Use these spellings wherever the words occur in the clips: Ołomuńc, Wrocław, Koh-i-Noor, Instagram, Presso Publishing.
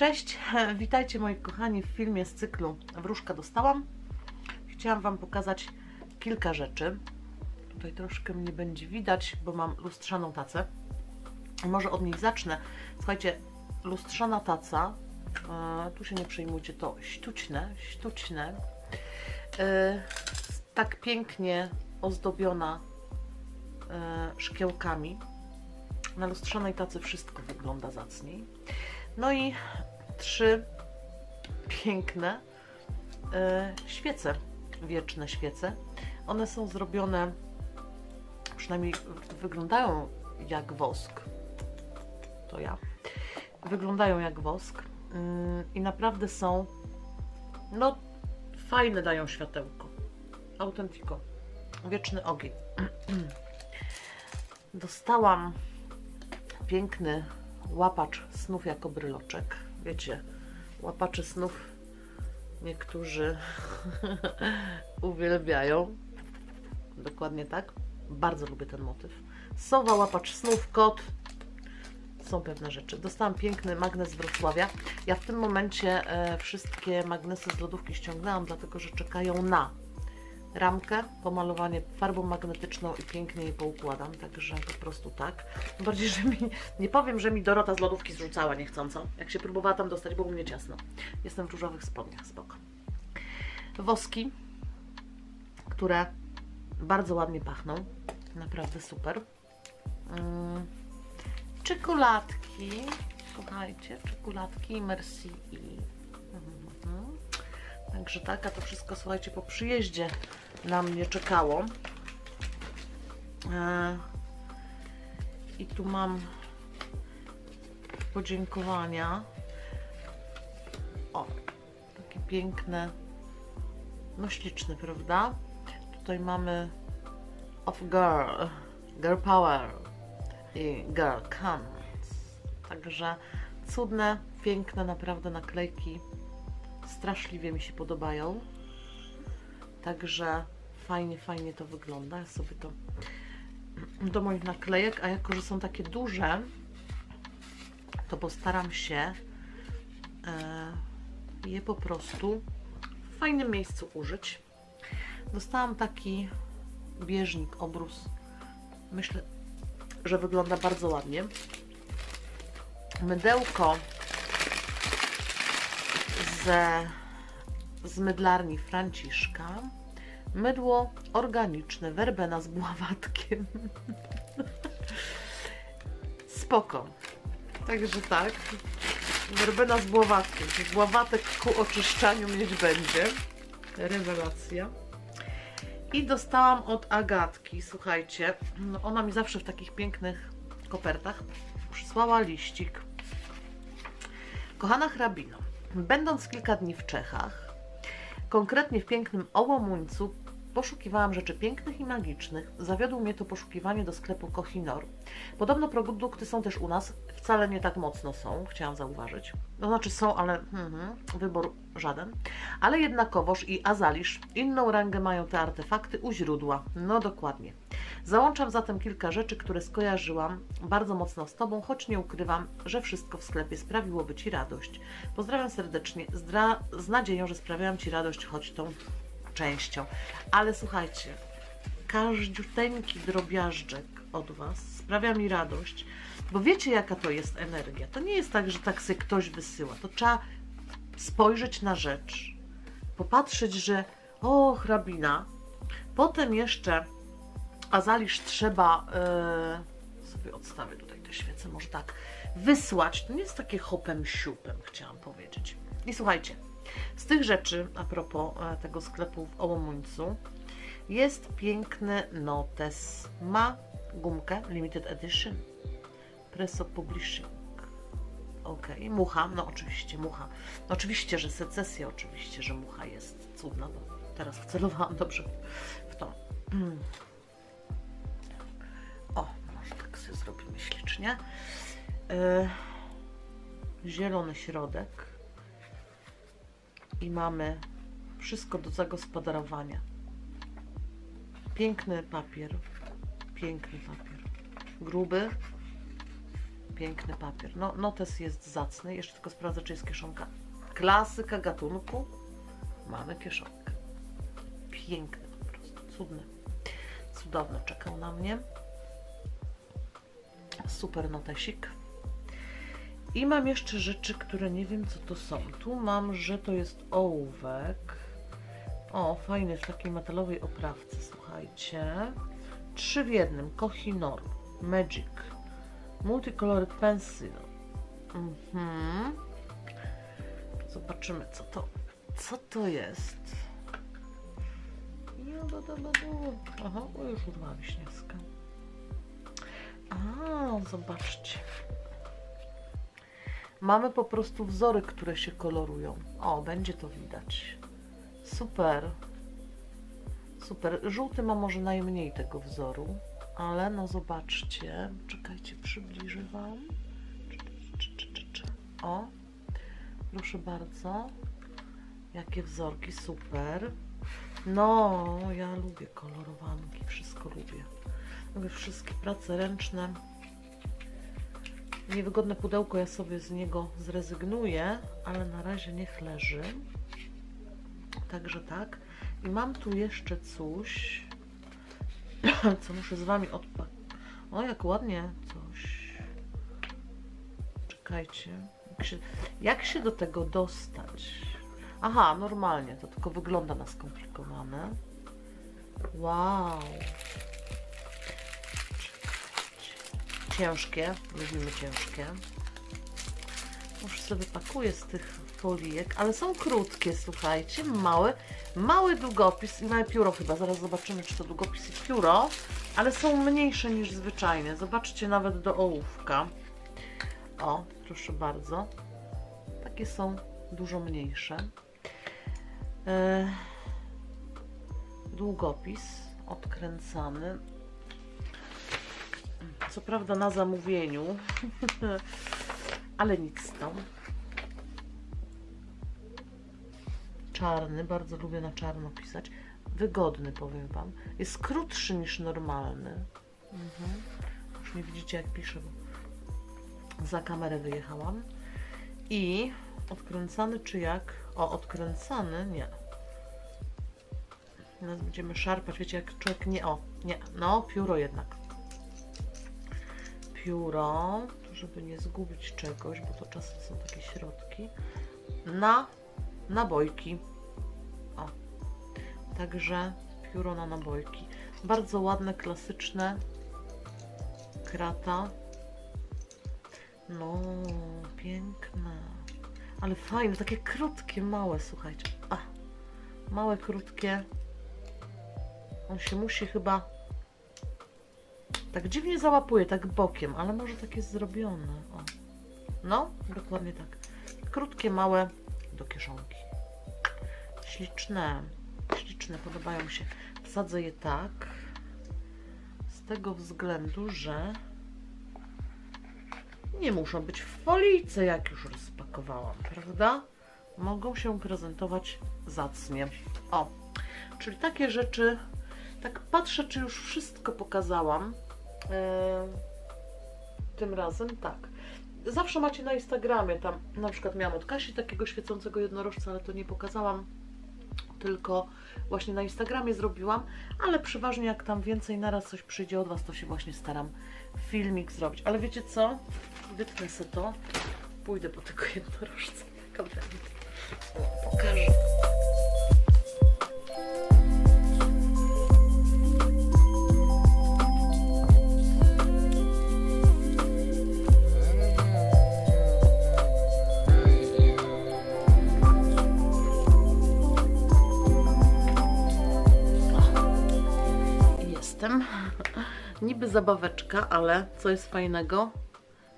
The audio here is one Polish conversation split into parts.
Cześć, witajcie moi kochani w filmie z cyklu Wróżka dostałam. Chciałam Wam pokazać kilka rzeczy. Tutaj troszkę mnie będzie widać, bo mam lustrzaną tacę. Może od niej zacznę. Słuchajcie, lustrzana taca, tu się nie przejmujcie, to sztuczne. Tak pięknie ozdobiona szkiełkami. Na lustrzanej tacy wszystko wygląda zacniej. No i trzy piękne świece, wieczne świece. One są zrobione, przynajmniej wyglądają jak wosk. To ja. Wyglądają jak wosk i naprawdę są, no fajne, dają światełko. Autentico. Wieczny ogień. Dostałam piękny łapacz snów jako bryloczek. Wiecie, łapacze snów niektórzy uwielbiają. Dokładnie tak. Bardzo lubię ten motyw. Sowa, łapacz snów, kot. Są pewne rzeczy. Dostałam piękny magnes z Wrocławia. Ja w tym momencie wszystkie magnesy z lodówki ściągnęłam, dlatego że czekają na ramkę, pomalowanie farbą magnetyczną i pięknie je poukładam, także po prostu tak. Tym bardziej, że mi, nie powiem, że mi Dorota z lodówki zrzucała niechcąco, jak się próbowała tam dostać, było u mnie ciasno. Jestem w różowych spodniach, spoko. Woski, które bardzo ładnie pachną, naprawdę super. Czekoladki, słuchajcie, czekoladki, merci i... Także tak, a to wszystko, słuchajcie, po przyjeździe na mnie czekało. I tu mam podziękowania. O, takie piękne, no śliczne, prawda? Tutaj mamy Of Girl, Girl Power i Girl Comes. Także cudne, piękne naprawdę naklejki. Straszliwie mi się podobają, także fajnie to wygląda. Ja sobie to do moich naklejek, a jako że są takie duże, to postaram się je po prostu w fajnym miejscu użyć. Dostałam taki bieżnik, obrus, myślę, że wygląda bardzo ładnie. Mydełko z mydlarni Franciszka, mydło organiczne, werbena z bławatkiem. Spoko. Także tak, werbena z bławatkiem, bławatek ku oczyszczaniu mieć będzie. Rewelacja. I dostałam od Agatki, słuchajcie, no ona mi zawsze w takich pięknych kopertach przysłała liścik. Kochana hrabino, będąc kilka dni w Czechach, konkretnie w pięknym Ołomuńcu, poszukiwałam rzeczy pięknych i magicznych. Zawiodło mnie to poszukiwanie do sklepu Koh-i-Noor. Podobno produkty są też u nas, wcale nie tak mocno są, chciałam zauważyć. No znaczy są, ale wybór żaden. Ale jednakowoż i Azalisz inną rangę mają te artefakty u źródła. No dokładnie. Załączam zatem kilka rzeczy, które skojarzyłam bardzo mocno z Tobą, choć nie ukrywam, że wszystko w sklepie sprawiłoby Ci radość. Pozdrawiam serdecznie, z nadzieją, że sprawiałam Ci radość, choć tą częścią. Ale słuchajcie, każdziuteńki drobiażdżek od Was sprawia mi radość, bo wiecie, jaka to jest energia. To nie jest tak, że tak sobie ktoś wysyła. To trzeba spojrzeć na rzecz, popatrzeć, że o, hrabina, potem jeszcze Azalisz trzeba, sobie odstawię tutaj te świece, może tak, wysłać. To nie jest takie hopem siupem, chciałam powiedzieć. I słuchajcie, z tych rzeczy, a propos tego sklepu w Ołomuńcu, jest piękny notes. Ma gumkę Limited Edition. Presso Publishing. Ok, mucha, no oczywiście mucha. No oczywiście, że secesja, oczywiście, że mucha jest cudna. No, teraz wcelowałam dobrze w to. O, może tak sobie zrobimy ślicznie. Zielony środek. I mamy wszystko do zagospodarowania. Piękny papier. Gruby. piękny papier. No, notes jest zacny. Jeszcze tylko sprawdzę, czy jest kieszonka. Klasyka gatunku. Mamy kieszonkę. Piękny po prostu. Cudny. Cudowny czekał na mnie. Super notesik. I mam jeszcze rzeczy, które nie wiem, co to są. Tu mam, że to jest ołówek. O, fajny, w takiej metalowej oprawce, słuchajcie. 3 w 1. Koh-i-Noor Magic. Multicolored Pencil. Zobaczymy, co to jest. Aha, bo już urwała wiśniewska. A, zobaczcie. Mamy po prostu wzory, które się kolorują. O, będzie to widać. Super. Super. Żółty ma może najmniej tego wzoru, ale no zobaczcie. Czekajcie, przybliżę Wam. O, proszę bardzo. Jakie wzorki, super. No, ja lubię kolorowanki, wszystko lubię. Lubię wszystkie prace ręczne. Niewygodne pudełko, ja sobie z niego zrezygnuję, ale na razie niech leży. Także tak. I mam tu jeszcze coś, co muszę z Wami odpakować. O, jak ładnie coś. Czekajcie. Jak się do tego dostać? Aha, normalnie. To tylko wygląda na skomplikowane. Wow. Ciężkie, lubimy ciężkie. Już sobie pakuję z tych folijek, ale są krótkie, słuchajcie, mały długopis i małe pióro chyba, zaraz zobaczymy, czy to długopis i pióro, ale są mniejsze niż zwyczajne, zobaczcie, nawet do ołówka. O, proszę bardzo, takie są dużo mniejsze. Długopis odkręcany. Co prawda na zamówieniu, ale nic tam. Czarny, bardzo lubię na czarno pisać. Wygodny, powiem Wam. Jest krótszy niż normalny. Już nie widzicie, jak piszę, bo za kamerę wyjechałam. I odkręcany czy jak? O, odkręcany? Nie. Teraz będziemy szarpać, wiecie, jak człowiek nie... O, nie. No, pióro jednak. Pióro, żeby nie zgubić czegoś, bo to czasem są takie środki, na nabojki. O, także pióro na nabojki. Bardzo ładne, klasyczne. Krata. No, piękne. Ale fajne, takie krótkie, małe, słuchajcie. A, małe, krótkie. On się musi chyba... Tak dziwnie załapuje, tak bokiem, ale może tak jest zrobione. O. No, dokładnie tak. Krótkie, małe, do kieszonki. Śliczne, śliczne, podobają mi się. Wsadzę je tak, z tego względu, że nie muszą być w folijce, jak już rozpakowałam, prawda? Mogą się prezentować zacnie. O, czyli takie rzeczy, tak patrzę, czy już wszystko pokazałam. Tym razem tak. Zawsze macie na Instagramie, tam na przykład miałam od Kasi takiego świecącego jednorożca, ale to nie pokazałam, tylko właśnie na Instagramie zrobiłam, ale przeważnie jak tam więcej naraz coś przyjdzie od Was, to się właśnie staram filmik zrobić. Ale wiecie co? Wytnę sobie to, pójdę po tego jednorożca. Pokażę. Niby zabaweczka, ale co jest fajnego?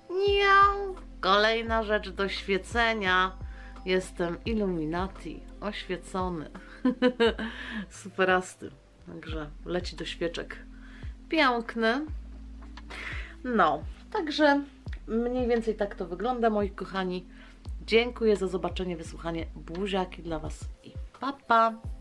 Miau! Kolejna rzecz do świecenia. Jestem Illuminati, oświecony. Superasty. Także leci do świeczek. Piękny. No, także mniej więcej tak to wygląda, moi kochani. Dziękuję za zobaczenie, wysłuchanie. Buziaki dla Was i pa, pa!